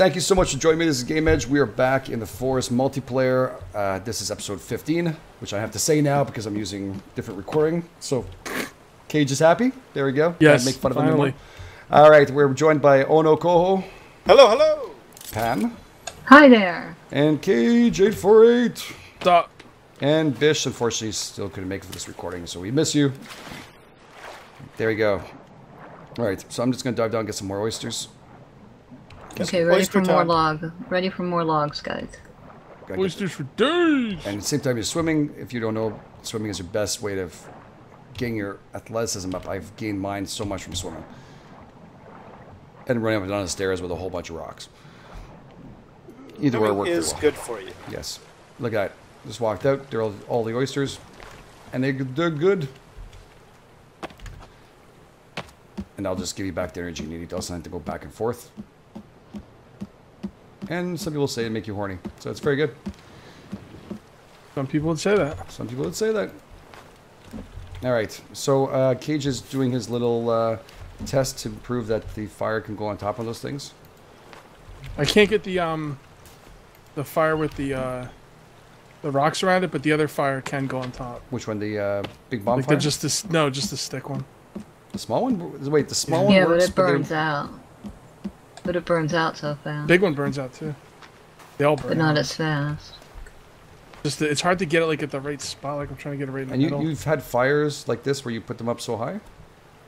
Thank you so much for joining me. This is Game Edge. We are back in the Forest multiplayer. This is episode 15, which I have to say now because I'm using different recording. So, Kage is happy. There we go. Yes, make fun finally. Of him. All right, we're joined by Ono Koho. Hello, hello. Pam. Hi there. And Kage848. Stop. And Bish, unfortunately, still couldn't make it for this recording, so we miss you. There we go. All right, so I'm just going to dive down and get some more oysters. Okay, ready for more log. Ready for more logs, guys. Oysters for days! And at the same time you're swimming, if you don't know, swimming is your best way to gain your athleticism up. I've gained mine so much from swimming. And running up and down the stairs with a whole bunch of rocks. Either way, it worked. It is good for you. Yes. Look at it. Just walked out. They're all the oysters. And they're good. And I'll just give you back the energy you need. It doesn't have to go back and forth. And some people say it make you horny, so it's very good. Some people would say that. Some people would say that. All right, so Kage is doing his little test to prove that the fire can go on top of those things. I can't get the fire with the rocks around it, but the other fire can go on top. Which one? The big bonfire? Like just this? No, just the stick one. The small one? Wait, the small one. Yeah, works, but it burns out. But it burns out so fast. Big one burns out too. They all burn out. But not as fast. Just it's hard to get it like at the right spot. Like I'm trying to get it right in the middle. And you've had fires like this where you put them up so high?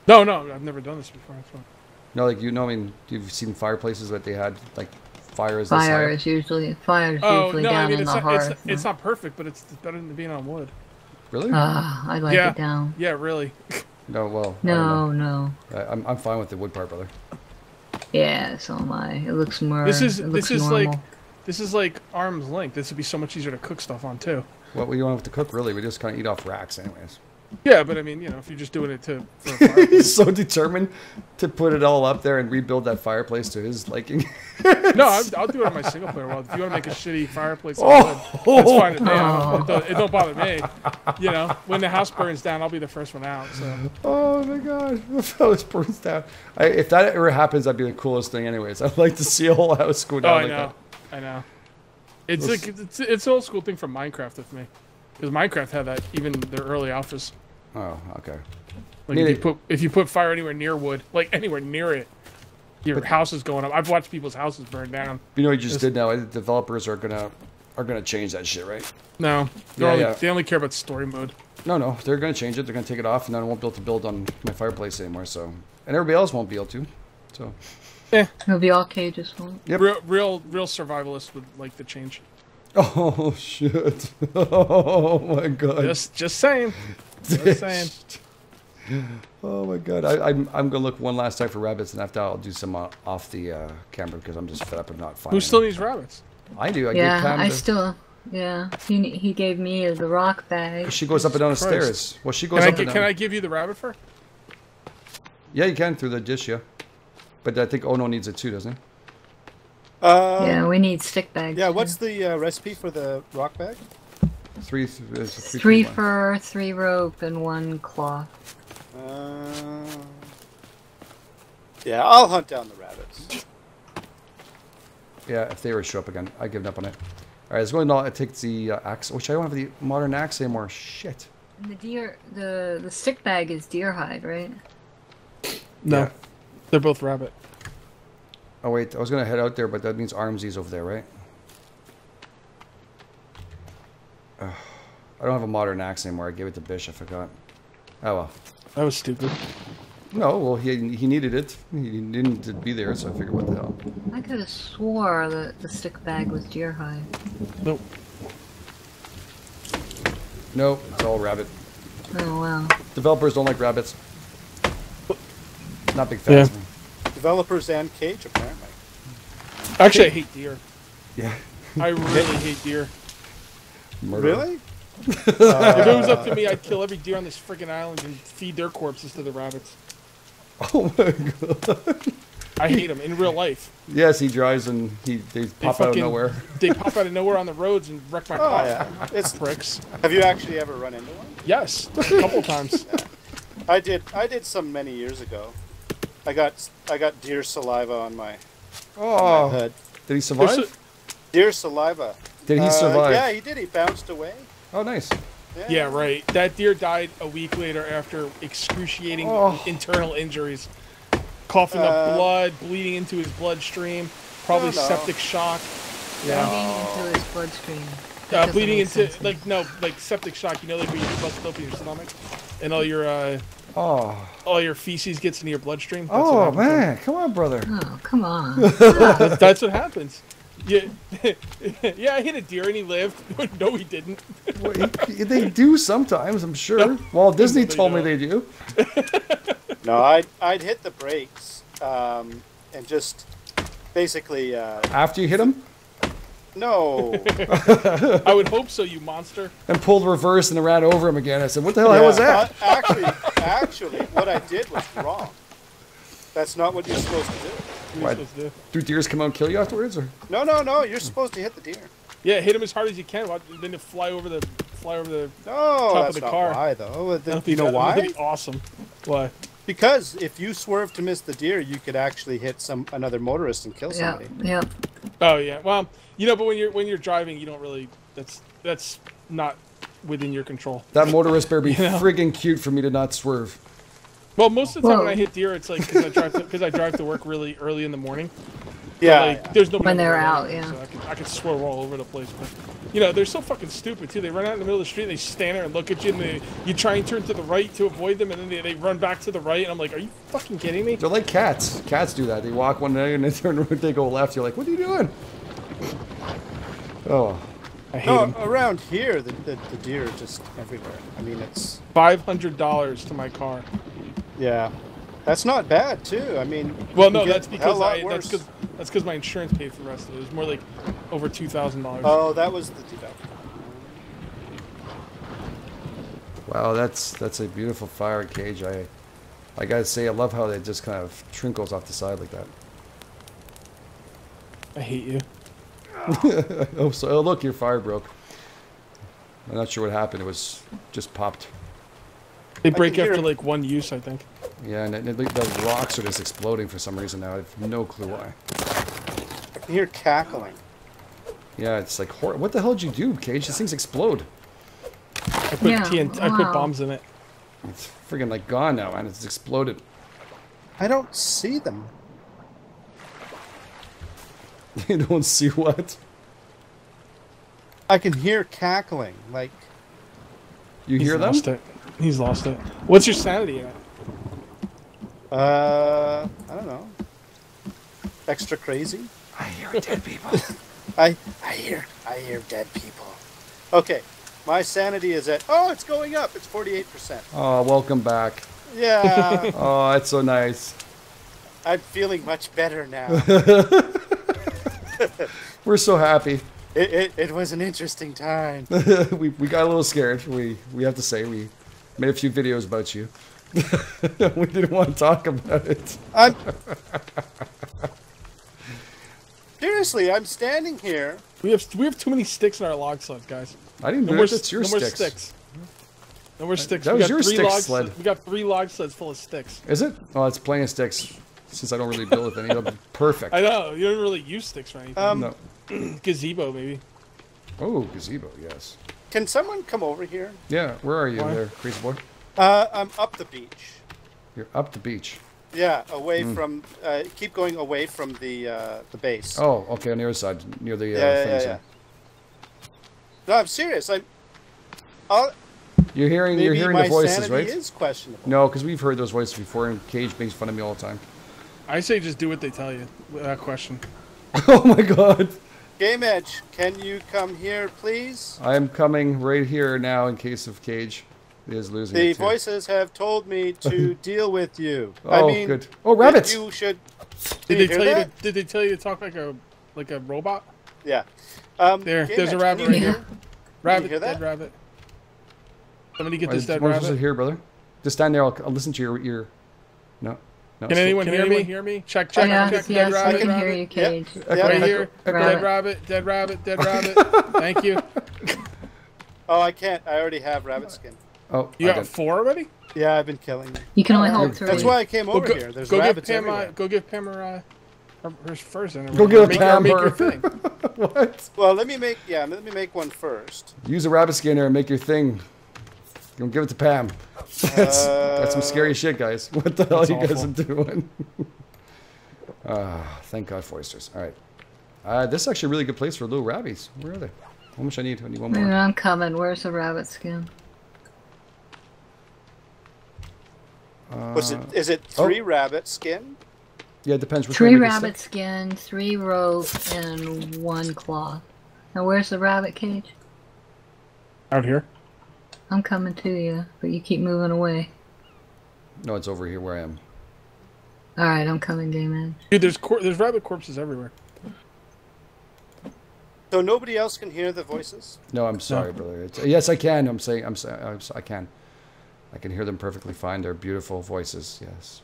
No, no, I've never done this before. No, like you know, I mean, you've seen fireplaces that they had like fires. Fire is usually down in the hearth. It's not perfect, but it's better than being on wood. Really? I like it down. Yeah, really. No, well. No. I'm fine with the wood part, brother. Yeah, so am I. It looks more. This is like arm's length. This would be so much easier to cook stuff on too. What we don't have to cook really. We just kind of eat off racks, anyways. Yeah, but I mean, you know, if you're just doing it to. For a fireplace. He's so determined to put it all up there and rebuild that fireplace to his liking. No, I'll do it on my single player world. If you want to make a shitty fireplace, that's fine with me. It don't bother me. You know, when the house burns down, I'll be the first one out. So. Oh my god, the house burns down. If that ever happens, that'd be the coolest thing. Anyways, I'd like to see a whole house go down. Oh, I know. Like that. I know. It's like it's an old school thing from Minecraft with me, because Minecraft had that even their early alphas. Oh, okay. Like if you put fire anywhere near wood, like anywhere near it, your house is going up. I've watched people's houses burn down. You know what you just did now? Developers are gonna change that shit, right? No. They only care about story mode. No, they're gonna change it. They're gonna take it off, and then I won't be able to build on my fireplace anymore. So, and everybody else won't be able to. So, yeah, it'll be all Cage's fault. Yep. Real survivalists would like the change. Oh shit! Oh my god! Just saying. Just saying. Oh my god! I'm gonna look one last time for rabbits, and after I'll do some off the camera because I'm just fed up and not finding. Who still needs rabbits? I do. Yeah, he gave me the rock bag. She goes up and down the stairs. Well, she goes up and down. Can I give you the rabbit fur? Yeah, you can through the dish, yeah. But I think Ono needs it too, doesn't he? Yeah, we need stick bags. Yeah, what's the recipe for the rock bag? Three fur, three rope, and one cloth. Yeah, I'll hunt down the rabbits. Yeah, if they ever show up again, I've given up on it. All right, let's go ahead and take the axe, which I don't have the modern axe anymore. Shit. And the deer, the stick bag is deer hide, right? No, yeah. They're both rabbit. Oh wait, I was gonna head out there, but that means Armsy's over there, right? I don't have a modern axe anymore. I gave it to Bish. I forgot. Oh well. That was stupid. No, well he needed it. He needed to be there, so I figured what the hell. I could have swore that the stick bag was deer hide. Nope. Nope, it's all rabbit. Oh wow. Developers don't like rabbits. Not big fans. Yeah. Developers and Kage, apparently. Actually, I hate deer. Yeah. I really hate deer. Murder. Really? If it was up to me, I'd kill every deer on this freaking island and feed their corpses to the rabbits. Oh my god. I hate them in real life. Yes, he drives and they pop out of nowhere. They pop out of nowhere on the roads and wreck my car. Yeah. It's pricks. Have you actually ever run into one? Yes, a couple times. Yeah. I did some many years ago. I got deer saliva on my head. Did he survive? Deer saliva. Did he survive? Yeah, he did. He bounced away. Oh, nice. Yeah. Yeah, right. That deer died a week later after excruciating internal injuries. Coughing up blood, bleeding into his bloodstream, probably septic shock. Yeah. Bleeding into his bloodstream. Bleeding into, like, no, like septic shock. You know, like when you bust open your stomach and all your all your feces gets into your bloodstream. That's what man, come on, brother. Oh, come on. That's what happens. Yeah, yeah, I hit a deer and he lived. No, he didn't. Well, they do sometimes, I'm sure. No. Walt Disney told me they do. No, I'd hit the brakes and just basically... after you hit him? No. I would hope so, you monster. And pulled reverse and ran over him again. I said, what the hell was that? Actually, what I did was wrong. That's not what you're supposed to do. Do deers come out and kill you afterwards, or? No, no, no. You're supposed to hit the deer. Yeah, hit him as hard as you can. Then you fly over the top of the car. No, that's not why, though. You know why? That'd be awesome. Why? Because if you swerve to miss the deer, you could actually hit another motorist and kill somebody. Yeah. Oh yeah. Well, you know, but when you're driving, you don't really. That's not within your control. That motorist better be friggin' cute for me to not swerve. Well, most of the time when I hit deer, it's like because I drive to work really early in the morning. Yeah, there's nobody when they're out. Yeah, so I can swerve all over the place, but you know they're so fucking stupid too. They run out in the middle of the street, and they stand there and look at you, and you try and turn to the right to avoid them, and then they run back to the right, and I'm like, are you fucking kidding me? They're like cats. Cats do that. They walk one way and they turn, they go left. You're like, what are you doing? Oh. I hate them. Around here, the deer are just everywhere. I mean, it's $500 to my car. Yeah, that's not bad too. I mean, well, no, that's because my insurance paid for the rest of it. It was more like over $2,000. Oh, that was the deductible. Wow, that's a beautiful fire, Cage. I gotta say, I love how they just kind of trinkles off the side like that. I hate you. Oh, so look, your fire broke. I'm not sure what happened. It was just popped. They break after like one use, I think. Yeah, and the rocks are just exploding for some reason now. I have no clue why. I can hear cackling. Yeah, it's like horror. What the hell did you do, Cage? These things explode. I put TNT. I put bombs in it. It's friggin' like gone now, man. It's exploded. I don't see them. You don't see what? I can hear cackling. Like you hear them? He's lost it. What's your sanity at? I don't know. Extra crazy? I hear dead people. I hear dead people. Okay, my sanity is at... Oh, it's going up. It's 48%. Oh, welcome back. Yeah. Oh, that's so nice. I'm feeling much better now. We're so happy. It was an interesting time. we got a little scared. We have to say we... Made a few videos about you. We didn't want to talk about it. Seriously, I'm standing here. We have too many sticks in our log sled, guys. I didn't know that's your sticks. No more sticks. That was your stick sled. We got 3 log sleds full of sticks. Is it? Oh, it's plain of sticks. Since I don't really build with any of them. Perfect. I know. You don't really use sticks or anything. No. Gazebo, maybe. Oh, gazebo, yes. Can someone come over here? Yeah, where are you there, Crazy Boy? I'm up the beach. You're up the beach? Yeah, away from... keep going away from the base. Oh, okay, on the other side, near the... Yeah. No, I'm serious. You're hearing the voices, right? Maybe my sanity is questionable. No, because we've heard those voices before, and Cage makes fun of me all the time. I say just do what they tell you, without question. Oh, my God. Game Edge, can you come here, please? I am coming right here now in case of Cage is losing. The voices have told me to deal with you. Oh, I mean, good. Oh, rabbits! You should. Did they tell you to talk like a robot? Yeah. There's a rabbit right here. Rabbit, dead rabbit. Somebody get this dead rabbit. Here, brother. Just stand there. I'll listen to your. No. No, can anyone hear me? Check. Yes, I can hear you, Cage. Right here. Dead rabbit. Thank you. Oh, I can't. I already have rabbit skin. Oh, you got 4 already? Yeah, I've been killing them. You can only hold 3. That's why I came over here. There's rabbits everywhere. Go give Pam a her first. Go get a camera. What? Well, let me make. Yeah, let me make one first. Use a rabbit scanner and make your thing. Don't give it to Pam. That's some scary shit, guys. What the hell you guys are doing? Thank God for oysters. All right. This is actually a really good place for little rabbies. Where are they? How much I need? I need one more. Yeah, I'm coming. Where's the rabbit skin? Is it three rabbit skin? Yeah, it depends. Which three rabbit skin, three rope, and one cloth. Now, where's the rabbit cage? Out here. I'm coming to you, but you keep moving away. No, it's over here where I am. All right, I'm coming, Game Edge. Dude, there's rabbit corpses everywhere. So nobody else can hear the voices? No, I'm sorry, brother. It's, yes, I can. I'm saying, I can. I can hear them perfectly fine. They're beautiful voices. Yes.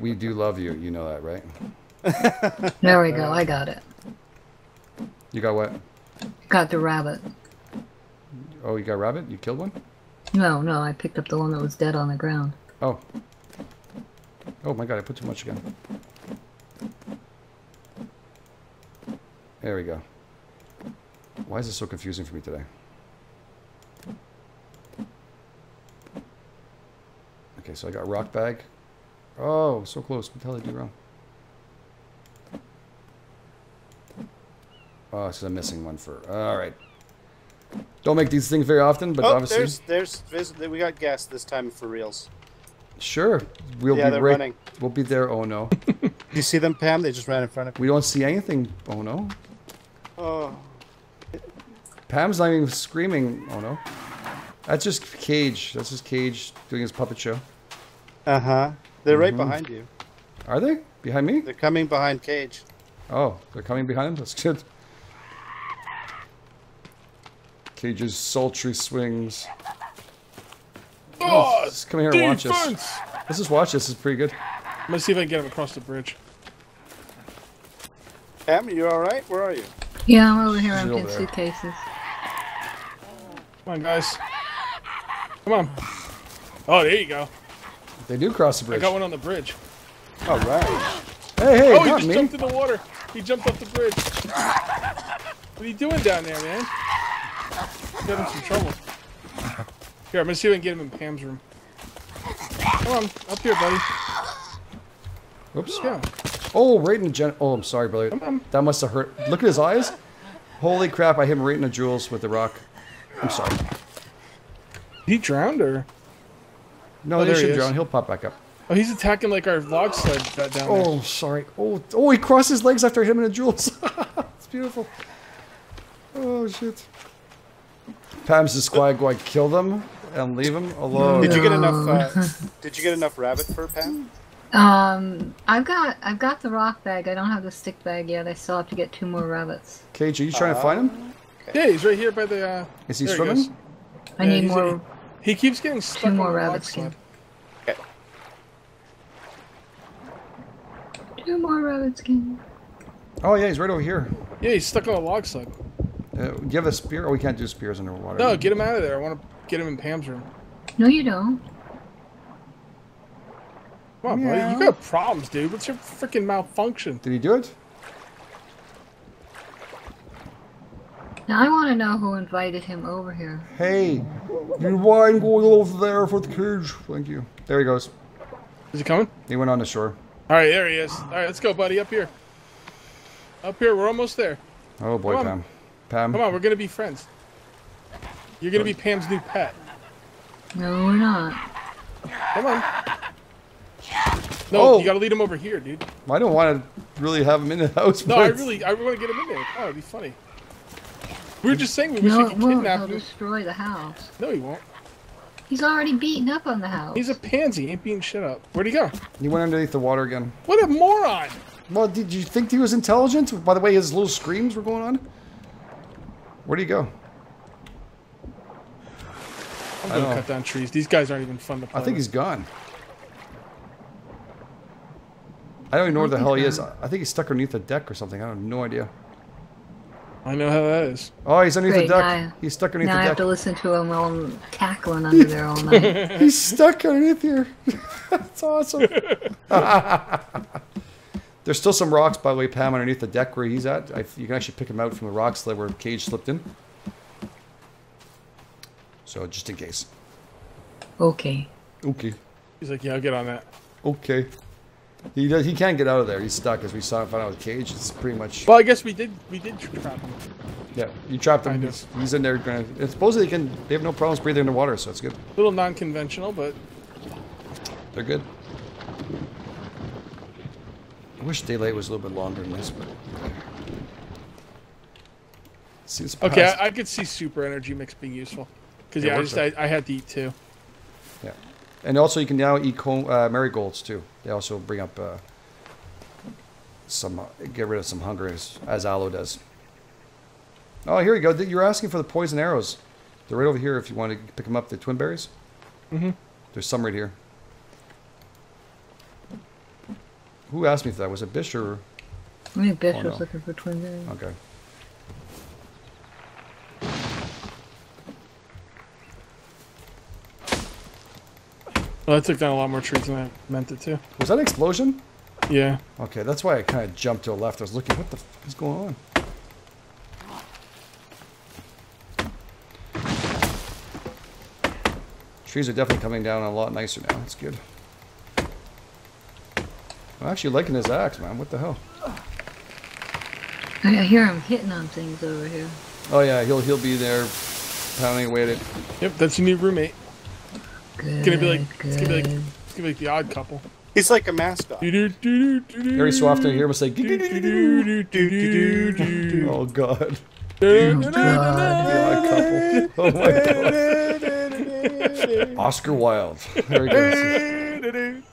we do love you. You know that, right? There we go. I got it. You got what? Got the rabbit. Oh, you got a rabbit? You killed one? No, no. I picked up the one that was dead on the ground. Oh. Oh my God! I put too much again. There we go. Why is this so confusing for me today? Okay, so I got rock bag. Oh, so close. What the hell did I do wrong? Oh, so I'm missing one for... All right. Don't make these things very often, but obviously... There's we got gas this time for reals. Sure. They're running. We'll be there, oh no. Do you see them, Pam? They just ran in front of me. We don't see anything, oh no. Oh. Pam's not even screaming, oh no. That's just Cage. That's just Cage doing his puppet show. Uh-huh. They're right behind you. Are they? Behind me? They're coming behind Cage. Oh, they're coming behind him? That's good. Cage's sultry swings. Oh, just come here and watch us. Let's just watch this. This is pretty good. I'm going to see if I can get him across the bridge. Pam, you alright? Where are you? Yeah, I'm over here. I'm getting suitcases. Come on, guys. Come on. Oh, there you go. They do cross the bridge. I got one on the bridge. All right. Hey, hey, he just jumped in the water. He jumped off the bridge. What are you doing down there, man? He's having some trouble. Here, I'm going to see if I can get him in Pam's room. Come on. Up here, buddy. Oops. Yeah. Oh, right in the Oh, I'm sorry, brother. That must have hurt. Look at his eyes. Holy crap, I hit him right in the jewels with the rock. I'm sorry. He drowned or? No, there he drowned. He'll pop back up. Oh, he's attacking like our log sled that down there. Oh, sorry. Oh, he crossed his legs after I hit him in the jewels. It's beautiful. Oh, shit. Pam's the squad going to kill them and leave them alone. Did you get enough? Did you get enough rabbit fur, Pam? I've got the rock bag. I don't have the stick bag yet. I still have to get 2 more rabbits. Cage, are you trying to find him? Okay. Yeah, he's right here by the. Is he swimming? I need more. He keeps getting stuck. 2 more rabbits. Okay. 2 more rabbits. Oh yeah, he's right over here. Yeah, he's stuck on a log sled. Do you have a spear? Oh, we can't do spears underwater. No, get him out of there. I want to get him in Pam's room. No, you don't. Come on, buddy. You got problems, dude. What's your freaking malfunction? Did he do it? Now I want to know who invited him over here. Hey, you wine going over there for the cage. Thank you. There he goes. Is he coming? He went on the shore. All right, there he is. All right, let's go, buddy. Up here. Up here. We're almost there. Oh, boy, Pam. Pam. Come on, we're going to be friends. You're going to be Pam's new pet. No, we're not. Come on. No, you got to lead him over here, dude. I don't want to really have him in the house. No, I want to get him in there. Oh, it'd be funny. We were just saying we wish he could kidnap him. He'll destroy the house. No, he won't. He's already beaten up on the house. He's a pansy. He ain't beating shit up. Where'd he go? He went underneath the water again. What a moron! Well, did you think he was intelligent? By the way, his little screams were going on. Where'd he go? I'm gonna cut down trees. These guys aren't even fun to play with. I think he's gone. I don't even know where the hell he is. I think he's stuck underneath the deck or something. I have no idea. I know how that is. Oh, he's underneath the duck. He's stuck underneath the duck. Now I have to listen to him while I'm cackling under there all night. He's stuck underneath here. That's awesome. There's still some rocks, by the way, Pam, underneath the deck where he's at. You can actually pick him out from the rocks that where Kage slipped in. So, just in case. Okay. Okay. He's like, yeah, I'll get on that. Okay. He can't get out of there. He's stuck, as we saw and found out with Kage. It's pretty much... Well, I guess we did trap him. Yeah, you trapped him. He's in there. Supposedly, they have no problems breathing underwater, so it's good. A little non-conventional, but... They're good. I wish daylight was a little bit longer than this, but... See, it's okay, I could see super energy mix being useful. Because, yeah, I had to eat, too. Yeah. And also, you can now eat marigolds, too. They also bring up some... get rid of some hunger, as aloe does. Oh, here you go. You're asking for the poison arrows. They're right over here if you want to pick them up. The twin berries? Mm-hmm. There's some right here. Who asked me for that? Was it Bish or? I think Bish was looking for twin berries. Okay. Well, that took down a lot more trees than I meant it to. Was that an explosion? Yeah. Okay, that's why I kind of jumped to the left. I was looking, what the fuck is going on? Trees are definitely coming down a lot nicer now. That's good. I'm actually liking his axe, man. What the hell? I hear him hitting on things over here. Oh yeah, he'll be there pounding away at it. Yep, that's your new roommate. Good, it's gonna be like the Odd Couple. He's like a mascot. Very soft in here, must say. Oh god. Oh god. Oh my god. Oscar Wilde. There he goes.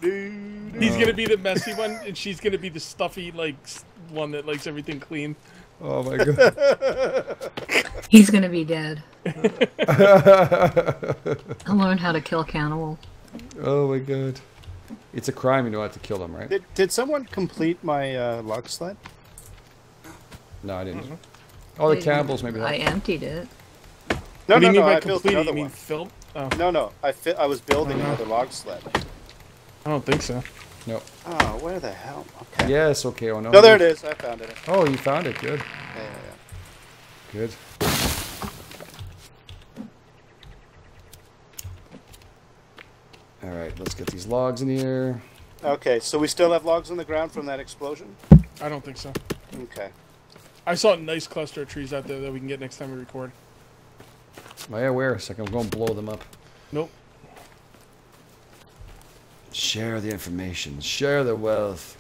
He's gonna be the messy one, and she's gonna be the stuffy, like, one that likes everything clean. Oh my god. He's gonna be dead. I learned how to kill cannibals. Oh my god. It's a crime, you know how to kill them, right? Did someone complete my log sled? No, I didn't. Mm-hmm. Oh, the cannibals maybe. I emptied it. No, no, no, I built another one. Oh. No, no, I was building another log sled. I don't think so. Nope. Oh, where the hell? Okay. Yes, okay. Oh, no. No, there it is. I found it. Oh, you found it. Good. Yeah, yeah. Good. All right, let's get these logs in here. Okay, so we still have logs on the ground from that explosion? I don't think so. Okay. I saw a nice cluster of trees out there that we can get next time we record. Oh, yeah, where? So I can go and blow them up. Nope. Share the information. Share the wealth.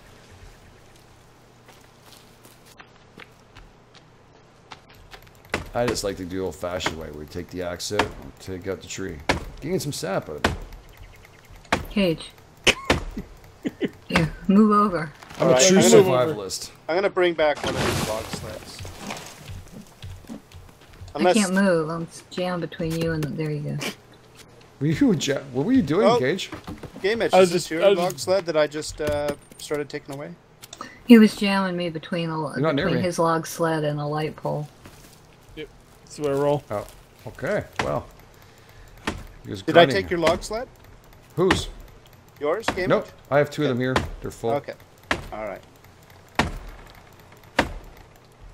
I just like to do old-fashioned way. We take the axe out and take out the tree. Getting some sap out of it. Cage. Yeah, move over. I'm a true survivalist. I'm going to bring back one of these log slabs. I can't move. I'm jammed between you and the... There you go. What were you doing, Cage? Game Edge, is your log sled that I just started taking away? He was jamming me between his log sled and a light pole. Yep, that's the way I roll. Oh, okay, well. Did I take your log sled? Whose? Yours, Game Edge? Nope, I have two of them here. They're full. Okay, alright.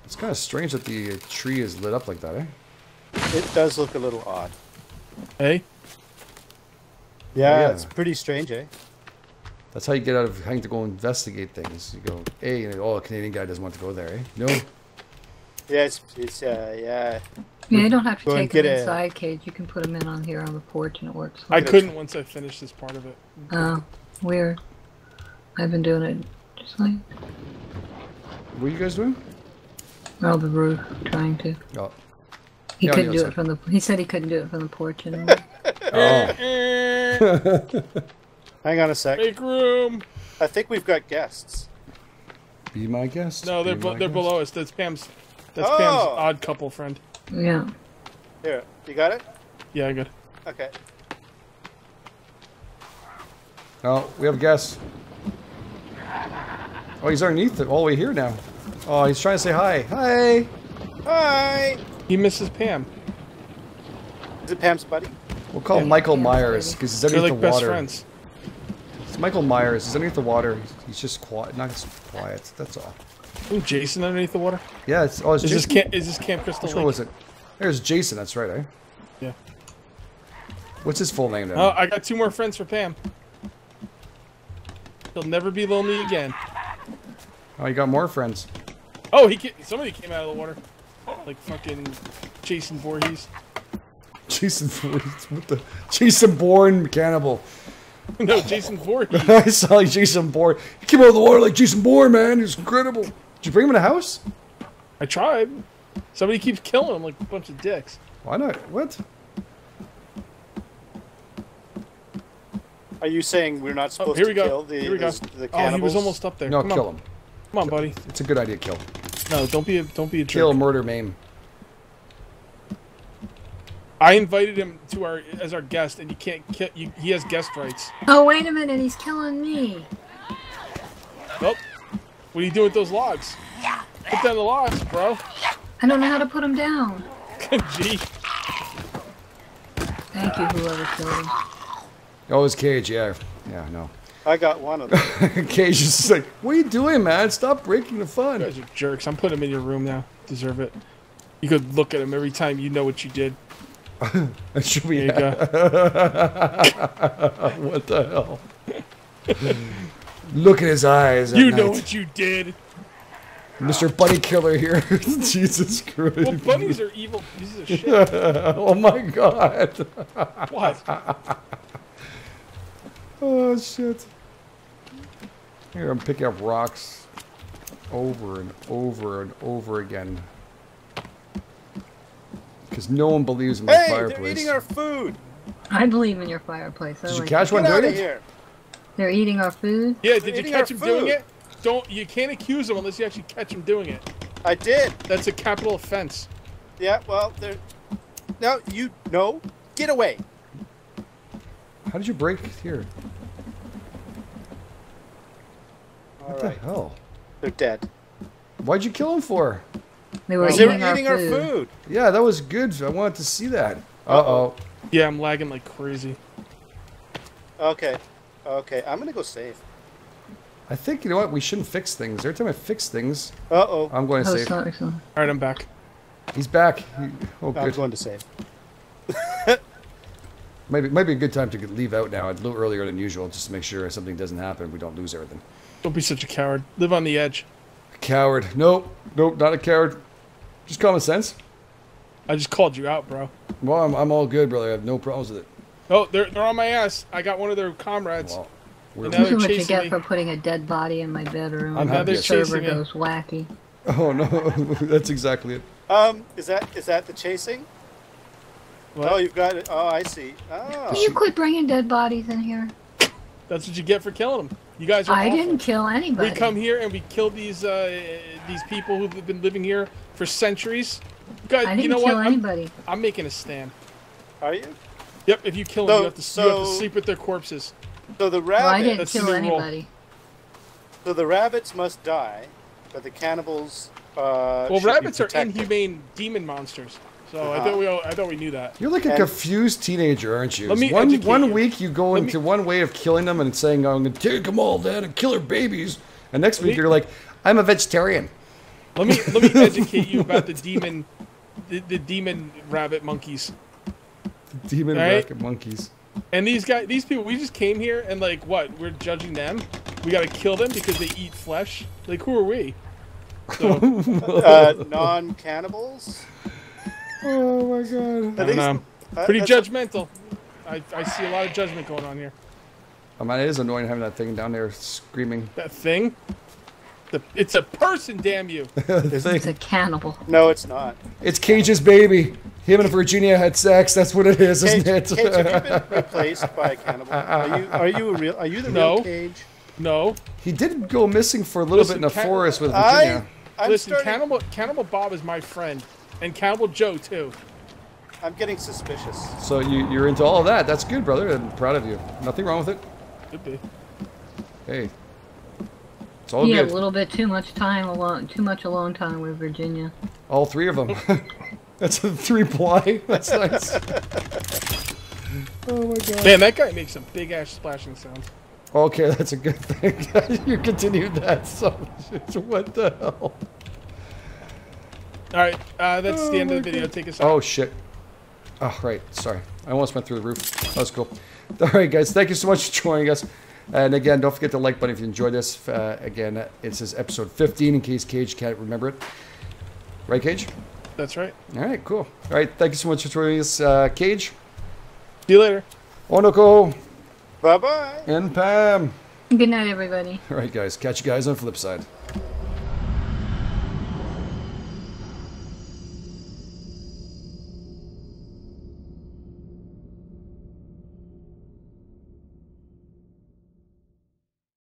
It's kind of strange that the tree is lit up like that, eh? It does look a little odd. Eh? Yeah, yeah, it's pretty strange, eh? That's how you get out of having to go investigate things. You go, hey, and a Canadian guy doesn't want to go there, eh? No. Yeah, yeah. Yeah, you don't have to take it inside, Cage. You can put them in on here on the porch and it works. I couldn't once I finished this part of it. Oh, weird. I've been doing it just like... What are you guys doing? Oh, the roof, trying to. Oh. He couldn't do it from the... He said he couldn't do it from the porch anymore. Oh. Hang on a sec. Make room. I think we've got guests. Be my guest. No, they're below us. That's Pam's. Pam's Odd Couple friend. Yeah. Here, you got it? Yeah, I got it. Okay. Oh, we have a guest. Oh, he's underneath it all the way here now. Oh, he's trying to say hi. Hi. Hi! He misses Pam. Is it Pam's buddy? We'll call him Michael Myers, because he's underneath the water. They're like best friends. It's Michael Myers. He's underneath the water. He's just quiet. Not just quiet. That's all. Ooh, Jason underneath the water? Yeah, it's... Oh, it's Jason. Is this Camp Crystal Lake? Which one was it? There's Jason. That's right, eh? Yeah. What's his full name, though? Oh, I got two more friends for Pam. He'll never be lonely again. Oh, you got more friends. Oh, somebody came out of the water. Like fucking Jason Voorhees. Jason Voorhees? What the? Jason Bourne cannibal. No, Jason Voorhees. I saw like Jason Bourne. He came out of the water like Jason Bourne, man. He's incredible. Did you bring him in the house? I tried. Somebody keeps killing him like a bunch of dicks. Why not? What? Are you saying we're not supposed to kill the cannibals? Oh, he was almost up there. No, Come on. Kill him. Come on, buddy. It's a good idea. Kill. No, don't be a jerk. Kill, murder, maim. I invited him to as our guest, and you can't kill. He has guest rights. Oh wait a minute, he's killing me. Nope. What are you doing with those logs? Put down the logs, bro. I don't know how to put them down. Gee. Thank you, whoever killed him. Oh, it's Cage, yeah. Yeah, no. I got one of them. Cage is just like, what are you doing, man? Stop breaking the fun. You guys are jerks. I'm putting him in your room now. Deserve it. You could look at him every time you know what you did. That should be there you go. What the hell? Look at his eyes. You know what you did. Mr. Bunny Killer here. Jesus Christ. Well, bunnies are evil pieces of shit. Oh, my God. What? Oh, shit. Here, I'm picking up rocks over and over and over again. Because no one believes in my fireplace. They're eating our food! I believe in your fireplace. Did you catch one doing it? They're eating our food? Yeah, did you catch them doing it? Don't, you can't accuse them unless you actually catch them doing it. I did. That's a capital offense. Yeah, well, they're... No, you... No. Get away. How did you break here? What the hell? They're dead. Why'd you kill them for? They were eating our food. Yeah, that was good. I wanted to see that. Uh-oh. Yeah, I'm lagging like crazy. Okay. Okay, I'm gonna go save. I think, you know what, we shouldn't fix things. Every time I fix things, I'm going to save. Sorry. Alright, I'm back. He's back. Oh, I'm going to save. Might be a good time to leave out now. A little earlier than usual, just to make sure something doesn't happen. We don't lose everything. Don't be such a coward. Live on the edge. A coward. Nope, not a coward. Just common sense. I just called you out, bro. Well, I'm all good, brother. I have no problems with it. Oh, they're on my ass. I got one of their comrades. Wow. This is what you get for putting a dead body in my bedroom. The server goes wacky. Oh no, that's exactly it. Is that the chasing? What? Oh, you've got it. Oh, I see. Oh. Can you quit bringing dead bodies in here? That's what you get for killing them. You guys are awful. I didn't kill anybody. We come here and we kill these people who've been living here for centuries. God, I didn't kill anybody. I'm making a stand. Are you? Yep. If you kill them, you have to sleep with their corpses. So the rabbit. Well, I didn't kill anybody. So the rabbits must die, but the cannibals. Well, rabbits are inhumane demon monsters. So I thought we knew that. You're like a confused teenager, aren't you? One week you go into one way of killing them and saying, I'm going to take them all down and kill their babies. And next week you're like, I'm a vegetarian. Let me educate you about the demon rabbit monkeys. The demon rabbit monkeys. And these people, we just came here and like, what? We're judging them? We got to kill them because they eat flesh? Like, who are we? So, non-cannibals? Oh my God! Pretty judgmental. I see a lot of judgment going on here. I mean, it is annoying having that thing down there screaming. That thing? It's a person, damn you! It's a cannibal. No, it's not. It's Cage's baby. Him and Virginia had sex. That's what it is, Cage, isn't it? Cage, have you been replaced by a cannibal? Are you the real Cage? No. He did go missing for a little bit in the forest with Virginia. Cannibal Bob is my friend. And Cannibal Joe, too. I'm getting suspicious. So you're into all of that. That's good, brother. I'm proud of you. Nothing wrong with it. Could be. Hey. It's all good. A little bit too much time alone. Too much alone time with Virginia. All three of them. That's a 3-ply. That's nice. Oh my god. Man, that guy makes some big ass splashing sounds. Okay, that's a good thing. You continued that. So what the hell? All right, that's the end of the video. Take us out. Oh shit. Oh right, sorry. I almost went through the roof. That was cool. All right, guys. Thank you so much for joining us. And again, don't forget the like button if you enjoyed this. Again, it says episode 15 in case Cage can't remember it. Right, Cage? That's right. All right, cool. All right, thank you so much for joining us, Cage. See you later. Ono Koho. Bye-bye. And Pam. Good night, everybody. All right, guys. Catch you guys on the flip side.